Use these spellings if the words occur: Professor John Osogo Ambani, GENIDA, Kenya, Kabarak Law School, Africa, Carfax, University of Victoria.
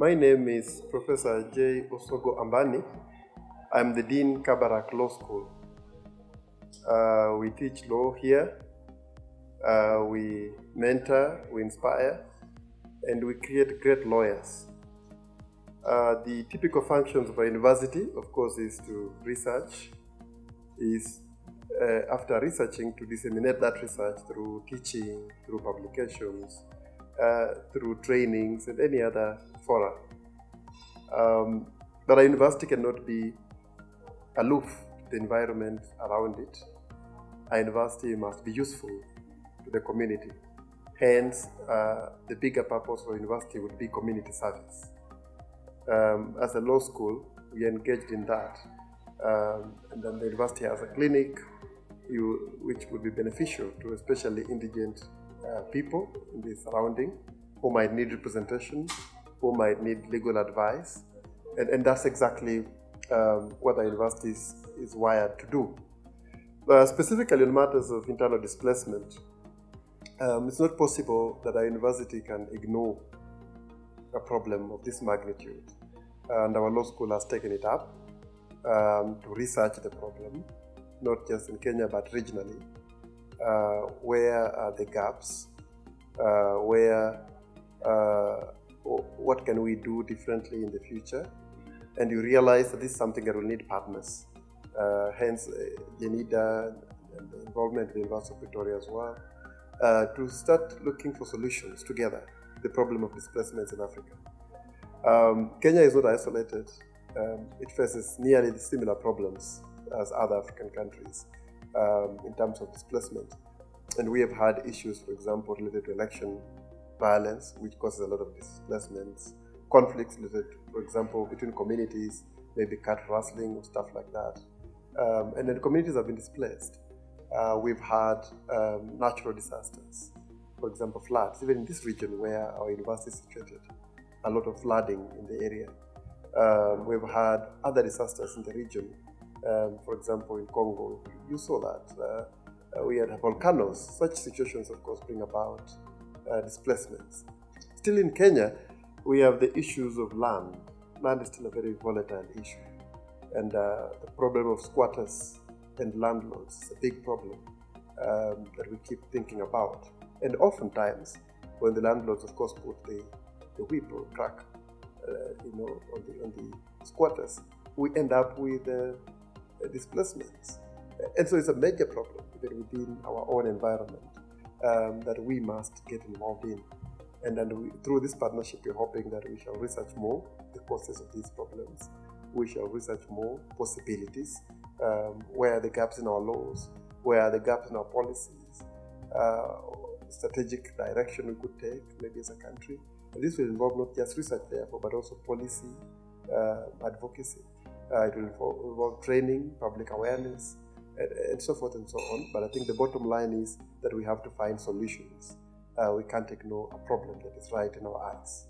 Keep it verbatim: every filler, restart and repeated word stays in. My name is Professor J. Osogo Ambani. I'm the Dean, Kabarak Law School. Uh, we teach law here. Uh, we mentor, we inspire, and we create great lawyers. Uh, the typical functions of a university, of course, is to research, is uh, after researching to disseminate that research through teaching, through publications, uh, through trainings, and any other fora. Um, but a university cannot be aloof to the environment around it. A university must be useful to the community. Hence, uh, the bigger purpose for university would be community service. Um, as a law school, we are engaged in that. Um, and then the university has a clinic, you, which would be beneficial to especially indigent uh, people in the surrounding, who might need representation, who might need legal advice. And, and that's exactly um, what a university is, is wired to do. Uh, specifically on matters of internal displacement, um, it's not possible that a university can ignore a problem of this magnitude. And our law school has taken it up um, to research the problem, not just in Kenya, but regionally. Uh, where are the gaps? Uh, where, uh, what can we do differently in the future? And you realize that this is something that will need partners. Uh, hence, GENIDA and the involvement of the University of Victoria as well, uh, to start looking for solutions together. The problem of displacements in Africa. Um, Kenya is not isolated. Um, it faces nearly the similar problems as other African countries um, in terms of displacement. And we have had issues, for example, related to election violence, which causes a lot of displacements, conflicts related, for example, between communities, maybe cat rustling or stuff like that. Um, and then communities have been displaced. Uh, we've had um, natural disasters. For example, floods, even in this region where our university is situated, a lot of flooding in the area. Um, we've had other disasters in the region, um, for example, in Congo. You saw that. Uh, we had volcanoes. Such situations, of course, bring about uh, displacements. Still in Kenya, we have the issues of land. Land is still a very volatile issue. And uh, the problem of squatters and landlords is a big problem um, that we keep thinking about. And oftentimes, when the landlords, of course, put the, the whip or crack, uh, you know, on the, on the squatters, we end up with uh, displacements. And so it's a major problem even within our own environment um, that we must get involved in. And then we, through this partnership, we're hoping that we shall research more the causes of these problems. We shall research more possibilities. Um, where are the gaps in our laws? Where are the gaps in our policies? Uh, strategic direction we could take, maybe as a country. And this will involve not just research, therefore, but also policy, uh, advocacy. Uh, it will involve, involve training, public awareness, and, and so forth and so on. But I think the bottom line is that we have to find solutions. Uh, we can't ignore a problem that is right in our eyes.